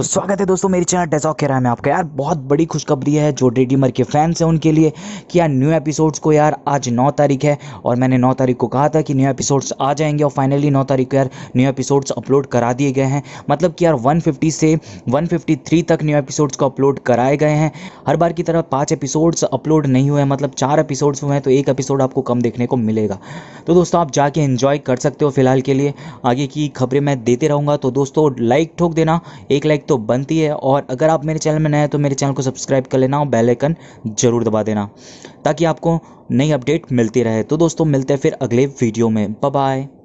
तो स्वागत है दोस्तों मेरे चैनल डेज़ॉक एरा में आपका। यार बहुत बड़ी खुशखबरी है जो डे ड्रीमर के फैंस हैं उनके लिए कि यार न्यू एपिसोड्स को यार आज 9 तारीख है और मैंने 9 तारीख को कहा था कि न्यू एपिसोड्स आ जाएंगे और फाइनली 9 तारीख को यार न्यू एपिसोड्स अपलोड करा दिए गए हैं। मतलब कि यार 150 से 153 तक न्यू एपिसोड्स को अपलोड कराए गए हैं। हर बार की तरह 5 एपिसोड्स अपलोड नहीं हुए हैं, मतलब 4 एपिसोड्स हुए हैं, तो 1 एपिसोड आपको कम देखने को मिलेगा। तो दोस्तों आप जाके एंजॉय कर सकते हो। फिलहाल के लिए आगे की खबरें मैं देते रहूँगा, तो दोस्तों लाइक ठोक देना, 1 लाइक तो बनती है। और अगर आप मेरे चैनल में नए हैं तो मेरे चैनल को सब्सक्राइब कर लेना और बेल आइकन जरूर दबा देना ताकि आपको नई अपडेट मिलती रहे। तो दोस्तों मिलते हैं फिर अगले वीडियो में, बाय बाय।